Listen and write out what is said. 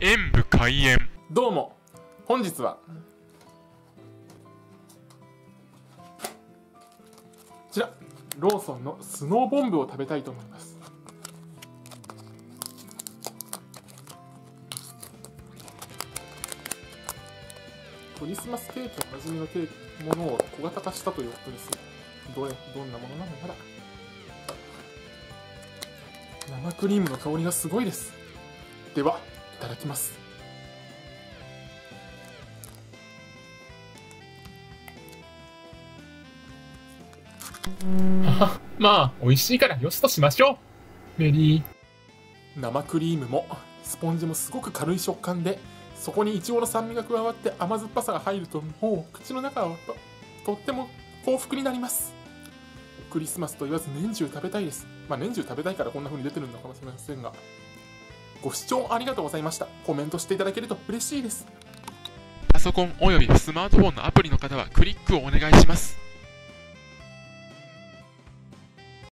演武開演。どうも本日はこちらローソンのスノーボンブを食べたいと思います。クリスマスケーキおなじみのものを小型化したということです。どんなものなのかな。生クリームの香りがすごいです。ではいただきます。まあ美味しいからよしとしましょう。メリー。生クリームもスポンジもすごく軽い食感で、そこにイチゴの酸味が加わって甘酸っぱさが入ると、もう口の中は とっても幸福になります。クリスマスと言わず年中食べたいです。まあ年中食べたいからこんな風に出てるのかもしれませんが、ご視聴ありがとうございました。コメントしていただけると嬉しいです。パソコンおよびスマートフォンのアプリの方はクリックをお願いします。